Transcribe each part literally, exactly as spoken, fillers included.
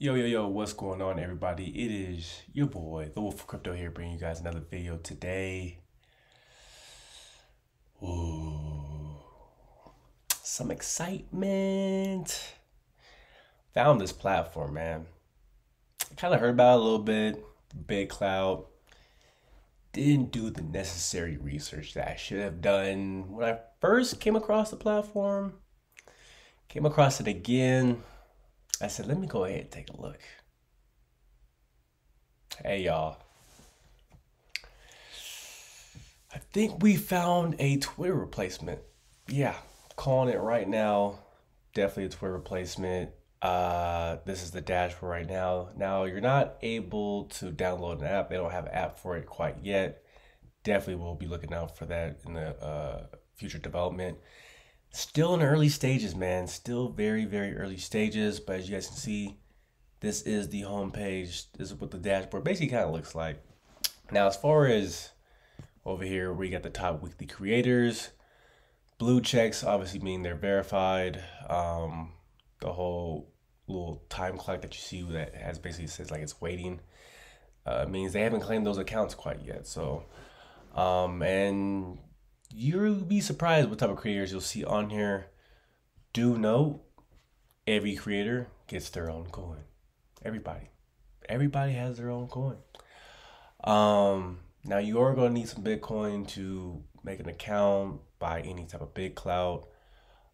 Yo, yo, yo, what's going on, everybody? It is your boy, The Wolf of Crypto, here, bringing you guys another video today. Ooh, some excitement. Found this platform, man. I kind of heard about it a little bit. BitClout. Didn't do the necessary research that I should have done when I first came across the platform. Came across it again. I said, let me go ahead and take a look. Hey, y'all. I think we found a Twitter replacement. Yeah, calling it right now. Definitely a Twitter replacement. Uh, this is the dashboard right now. Now, you're not able to download an app. They don't have an app for it quite yet. Definitely will be looking out for that in the uh, future development. Still in the early stages, man. Still very, very early stages. But as you guys can see, this is the homepage. This is what the dashboard basically kind of looks like. Now, as far as over here, we got the top weekly creators. Blue checks obviously mean they're verified. Um, the whole little time clock that you see that has basically says like it's waiting uh, means they haven't claimed those accounts quite yet. So, um, and you'll be surprised what type of creators you'll see on here. Do note, every creator gets their own coin. Everybody. Everybody has their own coin. Um, now, you are going to need some Bitcoin to make an account, buy any type of BitClout.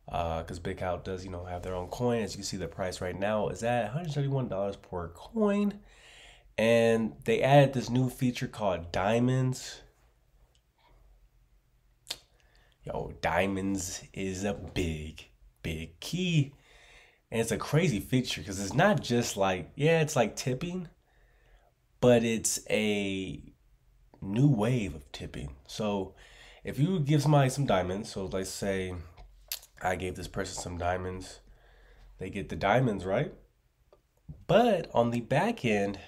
Because uh, BitClout does, you know, have their own coin. As you can see, the price right now is at one hundred thirty-one dollars per coin. And they added this new feature called Diamonds. Yo, diamonds is a big, big key. And it's a crazy feature because it's not just like, yeah, it's like tipping, but it's a new wave of tipping. So if you give somebody some diamonds, so let's say I gave this person some diamonds, they get the diamonds, right? But on the back end,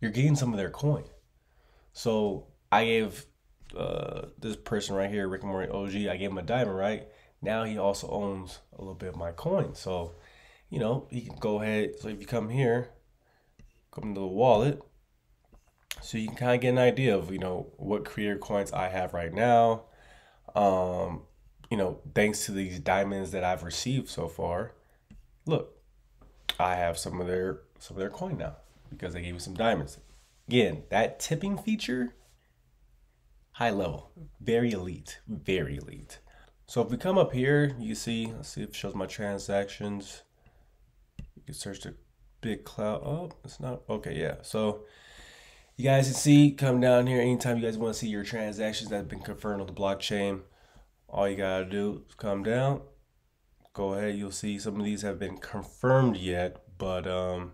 you're getting some of their coin. So I gave Uh, this person right here, Rick and Morty O G, I gave him a diamond, right? Now he also owns a little bit of my coin. So, you know, he can go ahead. So if you come here, come to the wallet, so you can kind of get an idea of, you know, what creator coins I have right now. Um, you know, thanks to these diamonds that I've received so far, look, I have some of their, some of their coin now because they gave me some diamonds. Again, that tipping feature, high level, very elite, very elite. So if we come up here, you see, let's see if it shows my transactions. You can search the BitClout. Oh, it's not, okay, yeah. So you guys can see, come down here, anytime you guys wanna see your transactions that have been confirmed on the blockchain, all you gotta do is come down, go ahead, you'll see some of these have been confirmed yet, but um,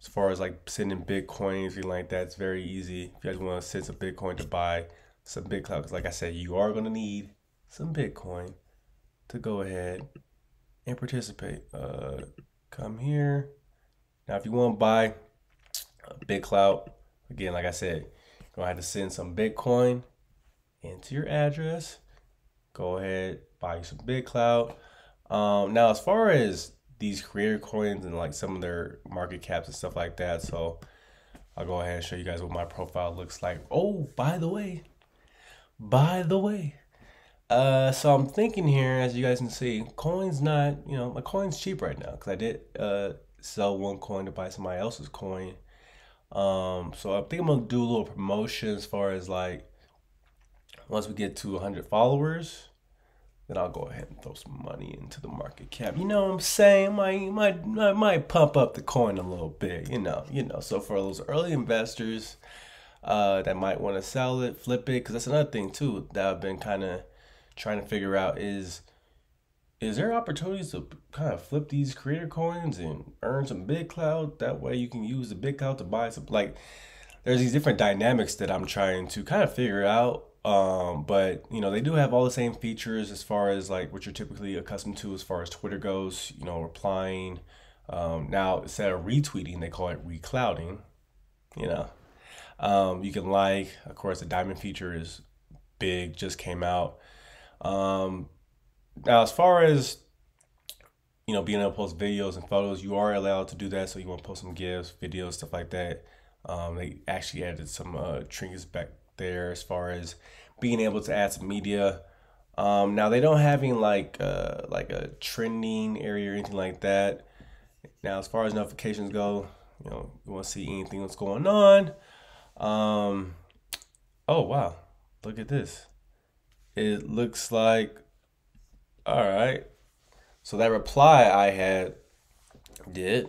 as far as like sending Bitcoin, anything like that, it's very easy. If you guys wanna send some Bitcoin to buy some BitClout, because like I said, you are going to need some Bitcoin to go ahead and participate. Uh, come here. Now, if you want to buy BitClout, again, like I said, you're going to have to send some Bitcoin into your address. Go ahead, buy some BitClout. Um, now, as far as these creator coins and like some of their market caps and stuff like that, so I'll go ahead and show you guys what my profile looks like. Oh, by the way. By the way, uh, so I'm thinking here, as you guys can see, coin's not, you know, my coin's cheap right now because I did uh, sell one coin to buy somebody else's coin. Um, so I think I'm gonna do a little promotion as far as like, once we get to one hundred followers, then I'll go ahead and throw some money into the market cap. You know what I'm saying? Might, might, might pump up the coin a little bit, you know, you know. So for those early investors Uh, that might want to sell it, flip it, because that's another thing too that I've been kind of trying to figure out is is there opportunities to kind of flip these creator coins and earn some BitClout? That way you can use the BitClout to buy some, like there's these different dynamics that I'm trying to kind of figure out. Um, but you know, they do have all the same features as far as like what you're typically accustomed to as far as Twitter goes, you know, replying. Um, now instead of retweeting, they call it reclouding, you know. Um, you can like, of course, the diamond feature is big, just came out. Um, now, as far as you know, being able to post videos and photos, you are allowed to do that. So you want to post some GIFs, videos, stuff like that. Um, they actually added some uh, trinkets back there as far as being able to add some media. Um, now they don't have any like uh, like a trending area or anything like that. Now as far as notifications go, you know, you want to see anything that's going on. Um, oh wow, look at this. It looks like, all right. So that reply I had did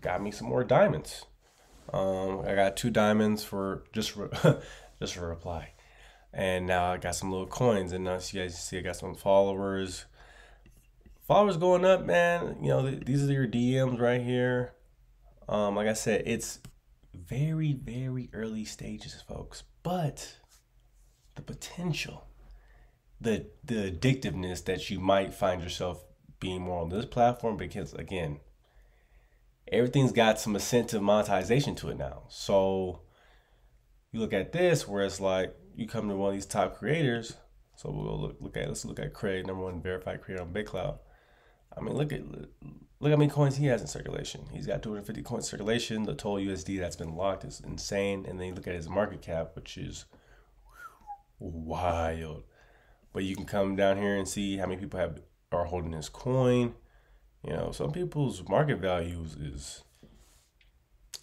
got me some more diamonds. Um, I got two diamonds for just re just for reply, and now I got some little coins. And now, as you guys see, I got some followers. Followers going up, man. You know, th these are your D Ms right here. Um, like I said, it's very, very early stages, folks. But the potential, the the addictiveness that you might find yourself being more on this platform, because again, everything's got some incentive monetization to it now. So you look at this where it's like you come to one of these top creators. So we'll look, look at, let's look at Craig, number one verified creator on BitClout. I mean, look at look how many coins he has in circulation. He's got two hundred fifty coins in circulation. The total U S D that's been locked is insane. And then you look at his market cap, which is wild. But you can come down here and see how many people have are holding his coin. You know, some people's market values is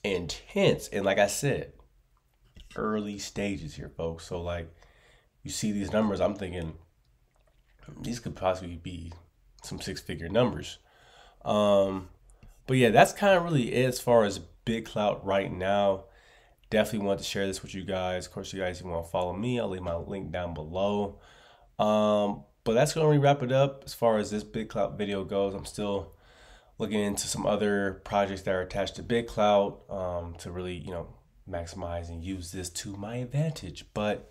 intense. And like I said, early stages here, folks. So like you see these numbers, I'm thinking these could possibly be some six figure numbers. Um, but yeah, that's kind of really it as far as BitClout right now. Definitely want to share this with you guys. Of course, you guys, if you want to follow me, I'll leave my link down below. Um, but that's going to wrap it up as far as this BitClout video goes. I'm still looking into some other projects that are attached to BitClout um, to really, you know, maximize and use this to my advantage. But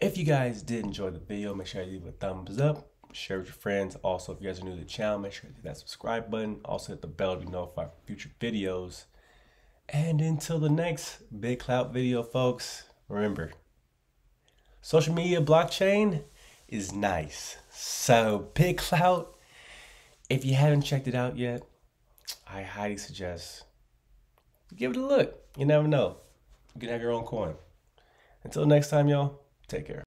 if you guys did enjoy the video, make sure you leave a thumbs up, share with your friends. Also, if you guys are new to the channel, make sure you hit that subscribe button. Also hit the bell to be notified for future videos. And until the next BitClout video, folks, remember, social media blockchain is nice. So BitClout, if you haven't checked it out yet, I highly suggest give it a look. You never know. You can have your own coin. Until next time, y'all, take care.